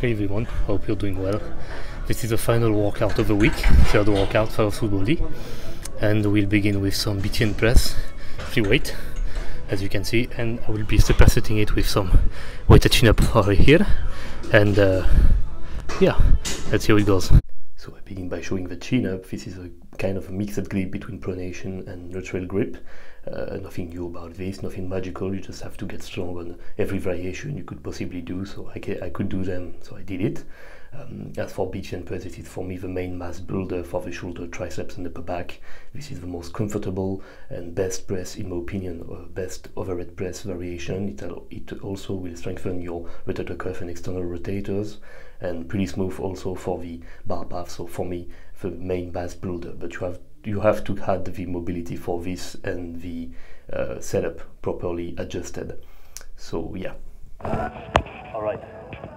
Hey everyone, hope you're doing well. This is the final workout of the week, third workout for our full body, and we'll begin with some BTN press, free weight, as you can see, and I will be supersetting it with some weighted chin-up right here, and yeah, let's see how it goes. So I begin by showing the chin-up. This is a kind of a mixed grip between pronation and neutral grip. Nothing new about this, nothing magical, you just have to get strong on every variation you could possibly do, so I could do them, so I did it. As for BTN press, this is for me the main mass builder for the shoulder, triceps and upper back. This is the most comfortable and best press, in my opinion, best overhead press variation. It also will strengthen your rotator cuff and external rotators, and pretty smooth also for the bar path, so for me the main mass builder, but you have to add the mobility for this and the setup properly adjusted. So yeah. Alright,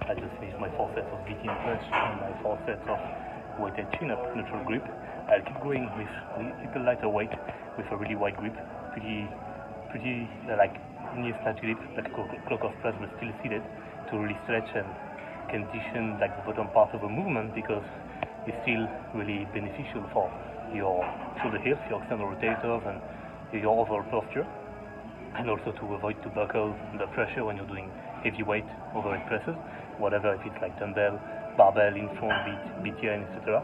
I just finished my 4 sets of BTN press and my 4 sets of weighted chin-up neutral grip. I'll keep going with a little lighter weight with a really wide grip, pretty like near snatch grip, like Kloklov press but still seated, to really stretch and condition like the bottom part of a movement, because it's still really beneficial for your shoulder hips, your external rotators, and your overall posture, and also to avoid to buckle under pressure when you're doing heavyweight overhead presses, whatever, if it's like dumbbell, barbell, in front, BTN, etc.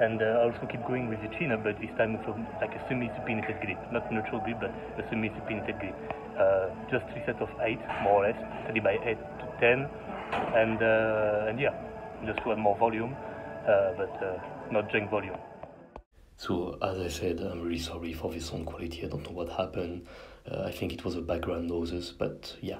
And also keep going with the chin-up, but this time it's like a semi-supinated grip, not neutral grip, but a semi-supinated grip. Just 3 sets of 8, more or less, 3 by 8 to 10, and yeah, just to add more volume, but not junk volume. So, as I said, I'm really sorry for the sound quality. I don't know what happened. I think it was a background noises, but yeah.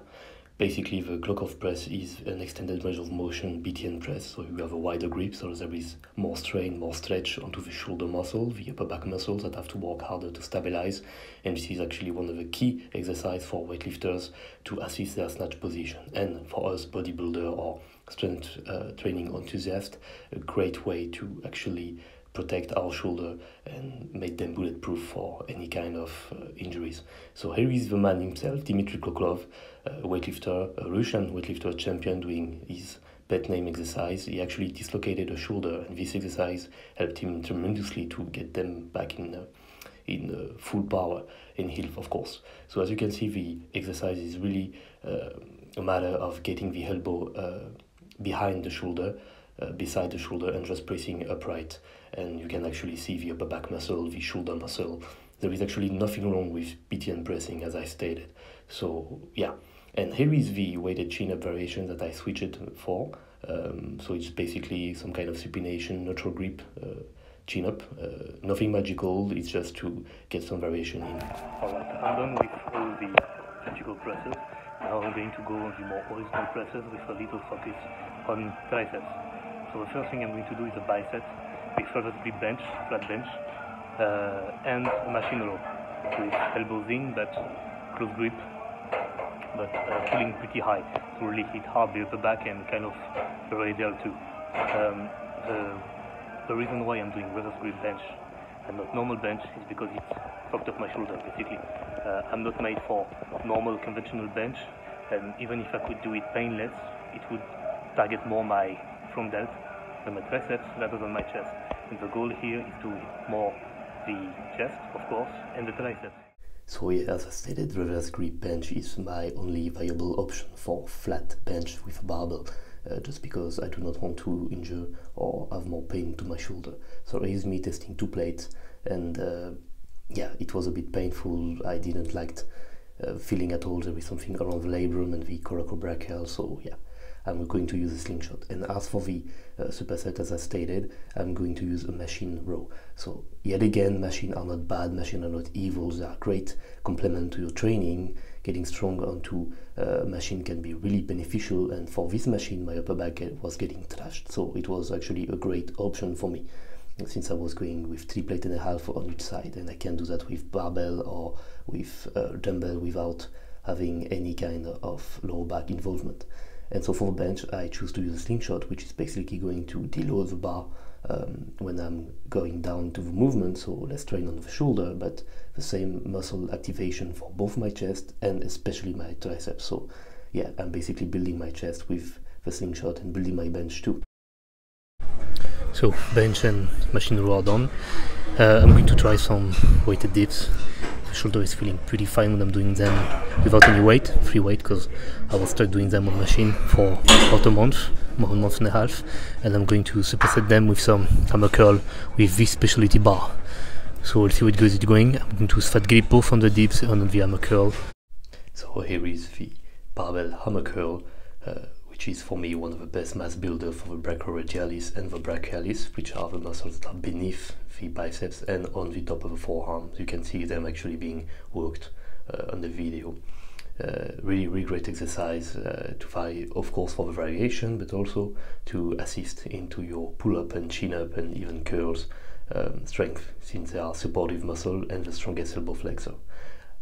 Basically, the Kloklov press is an extended range of motion BTN press, so you have a wider grip, so there is more strain, more stretch onto the shoulder muscle, the upper back muscles that have to work harder to stabilize, and this is actually one of the key exercises for weightlifters to assist their snatch position, and for us bodybuilder or strength training enthusiast, a great way to actually protect our shoulder and make them bulletproof for any kind of injuries. So here is the man himself, Dmitry Kloklov, a weightlifter, a Russian weightlifter champion, doing his pet name exercise. He actually dislocated a shoulder, and this exercise helped him tremendously to get them back in full power and health, of course. So as you can see, the exercise is really a matter of getting the elbow behind the shoulder, beside the shoulder, and just pressing upright, and you can actually see the upper back muscle, the shoulder muscle. There is actually nothing wrong with BTN pressing, as I stated. So yeah, and here is the weighted chin-up variation that I switched for. So it's basically some kind of supination, neutral grip, chin-up, nothing magical, it's just to get some variation in. Alright, I'm done with all the magical presses. Now I'm going to go on the more horizontal presses with a little focus on triceps. So the first thing I'm going to do is a bicep with further split bench, flat bench, and a machine row with elbows in but close grip, but pulling pretty high to really hit hard the upper back and kind of the radial too. The reason why I'm doing reverse grip bench and not normal bench is because it fucked up my shoulder basically. I'm not made for normal conventional bench, and even if I could do it painless, it would target more my from that than my triceps rather than my chest, and the goal here is to hit more the chest, of course, and the triceps. So yeah, as I stated, reverse grip bench is my only viable option for flat bench with a barbell, just because I do not want to injure or have more pain to my shoulder. So here's me testing 2 plates, and yeah, it was a bit painful. I didn't like feeling at all. There is something around the labrum and the coracobrachial, so yeah, I'm going to use a slingshot. And as for the superset, as I stated, I'm going to use a machine row. So yet again, machines are not bad, machines are not evil, they are great complement to your training. Getting strong onto a machine can be really beneficial, and for this machine my upper back was getting trashed, so it was actually a great option for me, since I was going with 3 plates and a half on each side, and I can do that with barbell or with dumbbell without having any kind of lower back involvement. And so for bench, I choose to use a slingshot, which is basically going to deload the bar when I'm going down to the movement, so less strain on the shoulder, but the same muscle activation for both my chest and especially my triceps. So yeah, I'm basically building my chest with wrestling shot and building my bench too. So bench and machine roll on. I'm going to try some weighted dips. The shoulder is feeling pretty fine when I'm doing them without any weight, free weight, because I will start doing them on machine for about a month, more month and a half, and I'm going to superset them with some hammer curl with this specialty bar. So we'll see what goes it going. I'm going to fat grip both on the dips and on the hammer curl. So here is the barbell hammer curl, which is for me one of the best mass builders for the brachioradialis and the brachialis, which are the muscles that are beneath the biceps and on the top of the forearm. You can see them actually being worked on the video. Really, really great exercise to vary, of course, for the variation, but also to assist into your pull-up and chin-up and even curls strength, since they are supportive muscle and the strongest elbow flexor.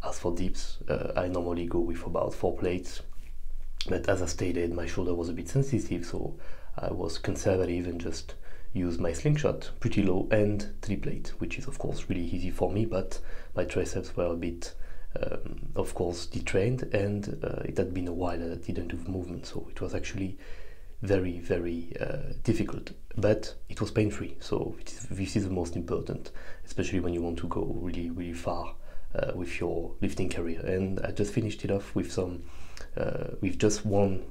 As for dips, I normally go with about 4 plates, but as I stated, my shoulder was a bit sensitive, so I was conservative and just used my slingshot pretty low and 3 plate, which is of course really easy for me, but my triceps were a bit of course detrained, and it had been a while that I didn't do movement, so it was actually very, very difficult, but it was pain-free, so this is the most important, especially when you want to go really, really far with your lifting career. And I just finished it off with some with just one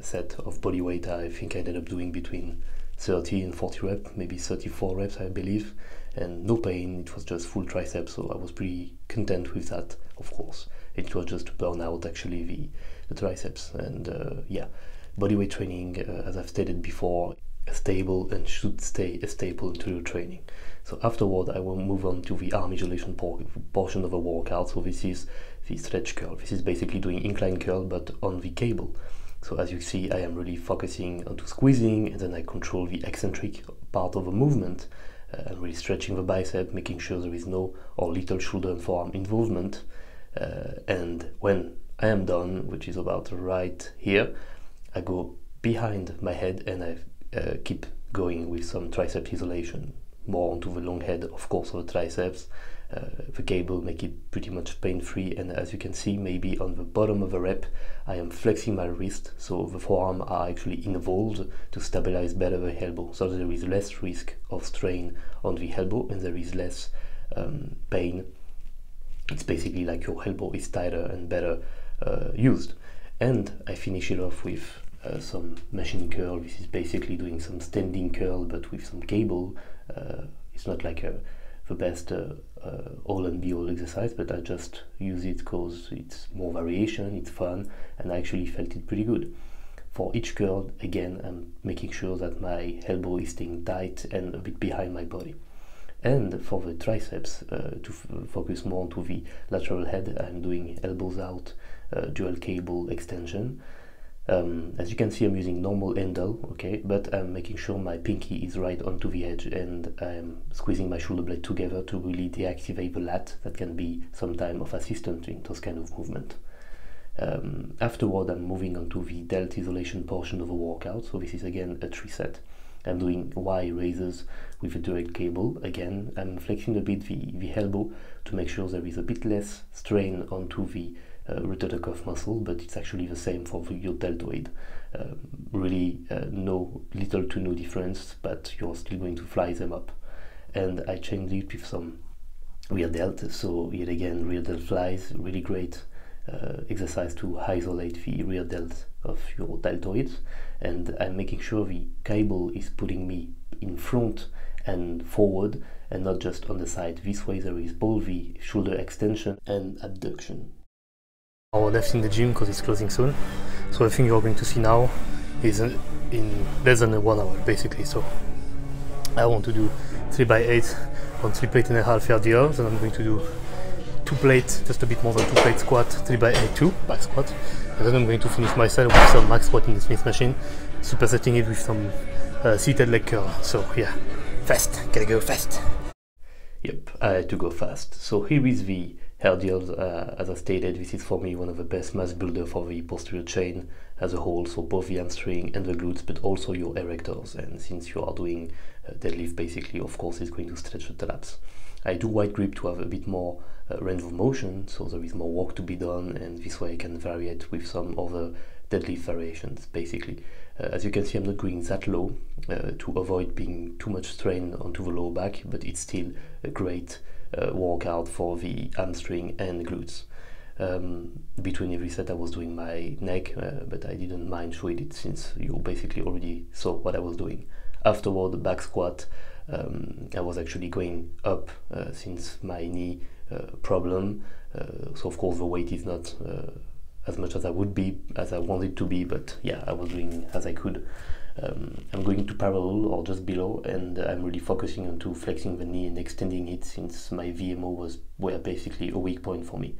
set of body weight. I think I ended up doing between 30 and 40 reps, maybe 34 reps I believe, and no pain. It was just full triceps, so I was pretty content with that. Of course, it was just to burn out actually the triceps, and yeah. Bodyweight training, as I've stated before, is stable and should stay a staple into your training. So afterward, I will move on to the arm isolation portion of a workout. So this is the stretch curl. This is basically doing incline curl, but on the cable. So as you see, I am really focusing onto squeezing, and then I control the eccentric part of the movement. I'm really stretching the bicep, making sure there is no or little shoulder and forearm involvement. And when I am done, which is about right here, I go behind my head and I keep going with some tricep isolation, more onto the long head, of course, of the triceps. The cable make it pretty much pain-free, and as you can see, maybe on the bottom of a rep, I am flexing my wrist, so the forearm are actually involved to stabilize better the elbow. So there is less risk of strain on the elbow, and there is less pain. It's basically like your elbow is tighter and better used. And I finish it off with some machine curl. This is basically doing some standing curl, but with some cable. It's not like the best all and be all exercise, but I just use it because it's more variation, it's fun, and I actually felt it pretty good. For each curl, again, I'm making sure that my elbow is staying tight and a bit behind my body. And for the triceps, to focus more onto the lateral head, I'm doing elbows out, dual cable extension. As you can see, I'm using normal handle, okay, but I'm making sure my pinky is right onto the edge, and I'm squeezing my shoulder blade together to really deactivate the lat. That can be some time of assistance in those kind of movement. Afterward, I'm moving on to the delt isolation portion of the workout. So this is again a 3 set. I'm doing Y raises with a direct cable. Again, I'm flexing a bit the elbow to make sure there is a bit less strain onto the rotator cuff muscle, but it's actually the same for your deltoid. Really little to no difference, but you're still going to fly them up. And I changed it with some rear delt. So yet again, rear delt flies, really great exercise to isolate the rear delt of your deltoids. And I'm making sure the cable is putting me in front and forward and not just on the side. This way there is both the shoulder extension and abduction. Our left in the gym because it's closing soon, so everything you're going to see now is in less than 1 hour basically. So I want to do 3x8 on 3 plate and a half RDLs, and I'm going to do 2 plates, just a bit more than 2 plate squat, 3x8 2 back squat, and then I'm going to finish my set with some max squat in the Smith machine, supersetting it with some seated leg curl. So yeah, fast, gotta go fast. Yep, I had to go fast. So here is the RDLs. As I stated, this is for me one of the best mass builder for the posterior chain as a whole, so both the hamstring and the glutes, but also your erectors. And since you are doing deadlift, basically, of course, it's going to stretch the traps. I do wide grip to have a bit more range of motion, so there is more work to be done, and this way I can vary it with some other deadlift variations, basically. As you can see, I'm not going that low to avoid being too much strain onto the low back, but it's still a great workout for the hamstring and glutes. Between every set I was doing my neck, but I didn't mind showing it since you basically already saw what I was doing. Afterward, the back squat, I was actually going up since my knee problem, so of course the weight is not as much as I wanted to be, but yeah, I was doing as I could. I'm going to parallel or just below, and I'm really focusing on flexing the knee and extending it, since my VMO were basically a weak point for me.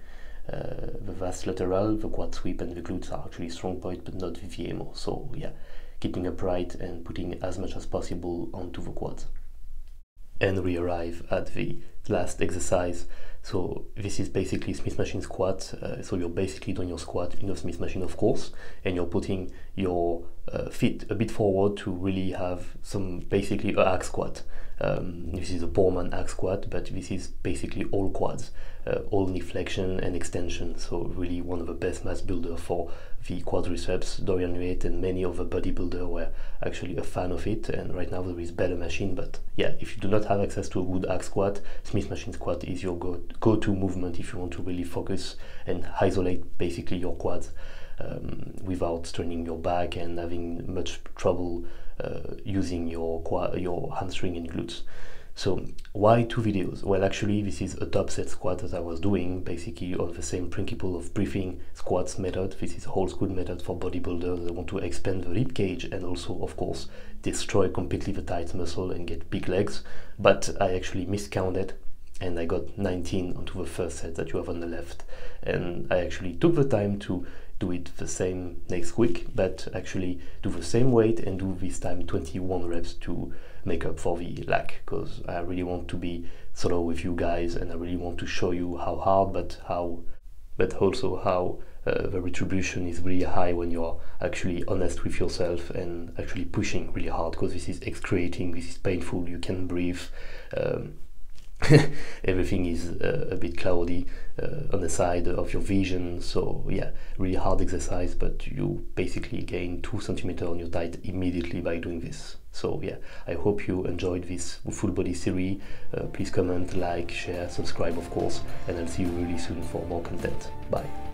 The vas lateral, the quad sweep and the glutes are actually strong point, but not the VMO, so yeah, keeping upright and putting as much as possible onto the quads. And we arrive at the last exercise. So this is basically Smith machine squat. So you're basically doing your squat in a Smith machine, of course, and you're putting your feet a bit forward to really have some basically a hack squat. This is a poor man hack squat, but this is basically all quads, all knee flexion and extension. So really one of the best mass builder for the quadriceps. Dorian Yates and many other bodybuilder were actually a fan of it, and right now there is better machine. But yeah, if you do not have access to a good hack squat, Smith machine squat is your go-to movement if you want to really focus and isolate basically your quads without straining your back and having much trouble using your hamstring and glutes. So why two videos? Well, actually this is a top set squat that I was doing basically on the same principle of briefing squats method. This is a whole school method for bodybuilders that want to expand the rib cage and also of course destroy completely the tight muscle and get big legs. But I actually miscounted and I got 19 onto the first set that you have on the left, and I actually took the time to do it the same next week, but actually do the same weight and do this time 21 reps to make up for the lack, because I really want to be solo with you guys and I really want to show you how hard but also how the retribution is really high when you're actually honest with yourself and actually pushing really hard, because this is excruciating, this is painful, you can't breathe, everything is a bit cloudy on the side of your vision. So yeah, really hard exercise, but you basically gain 2 centimeters on your thigh immediately by doing this. So yeah, I hope you enjoyed this full body series. Please comment, like, share, subscribe of course, and I'll see you really soon for more content. Bye.